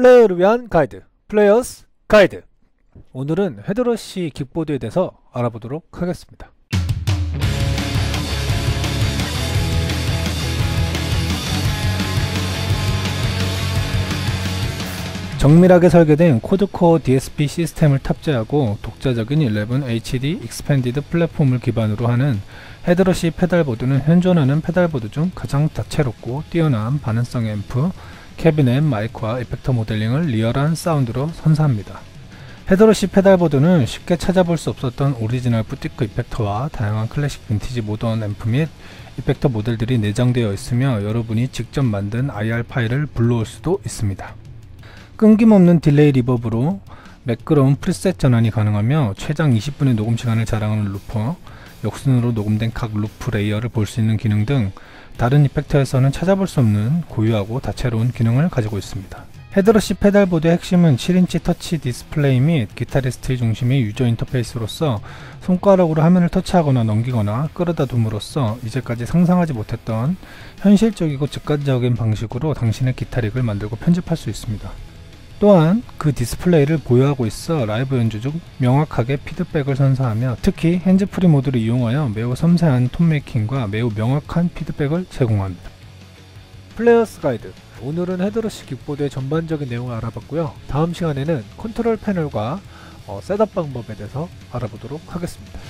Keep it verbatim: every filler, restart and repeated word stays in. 플레이어를 위한 가이드, 플레이어스 가이드. 오늘은 헤드러쉬 킥보드에 대해서 알아보도록 하겠습니다. 정밀하게 설계된 코드코어 디에스피 시스템을 탑재하고 독자적인 일레븐 에이치디 익스펜디드 플랫폼을 기반으로 하는 헤드러쉬 페달보드는 현존하는 페달보드 중 가장 다채롭고 뛰어난 반응성 앰프, 캐비넷, 마이크와 이펙터 모델링을 리얼한 사운드로 선사합니다. 헤드러쉬 페달보드는 쉽게 찾아볼 수 없었던 오리지널 부티크 이펙터와 다양한 클래식 빈티지 모던 앰프 및 이펙터 모델들이 내장되어 있으며 여러분이 직접 만든 아이알 파일을 불러올 수도 있습니다. 끊김없는 딜레이 리버브로 매끄러운 프리셋 전환이 가능하며 최장 이십 분의 녹음 시간을 자랑하는 루퍼, 역순으로 녹음된 각 루프 레이어를 볼 수 있는 기능 등 다른 이펙터에서는 찾아볼 수 없는 고유하고 다채로운 기능을 가지고 있습니다. 헤드러쉬 페달보드의 핵심은 칠 인치 터치 디스플레이 및 기타리스트의 중심이 유저 인터페이스로서 손가락으로 화면을 터치하거나 넘기거나 끌어다 둠으로써 이제까지 상상하지 못했던 현실적이고 직관적인 방식으로 당신의 기타릭을 만들고 편집할 수 있습니다. 또한 그 디스플레이를 보유하고 있어 라이브 연주 중 명확하게 피드백을 선사하며 특히 핸즈프리 모드를 이용하여 매우 섬세한 톤메이킹과 매우 명확한 피드백을 제공합니다. 플레이어스 가이드, 오늘은 헤드러쉬 킥보드의 전반적인 내용을 알아봤고요. 다음 시간에는 컨트롤 패널과 어, 셋업 방법에 대해서 알아보도록 하겠습니다.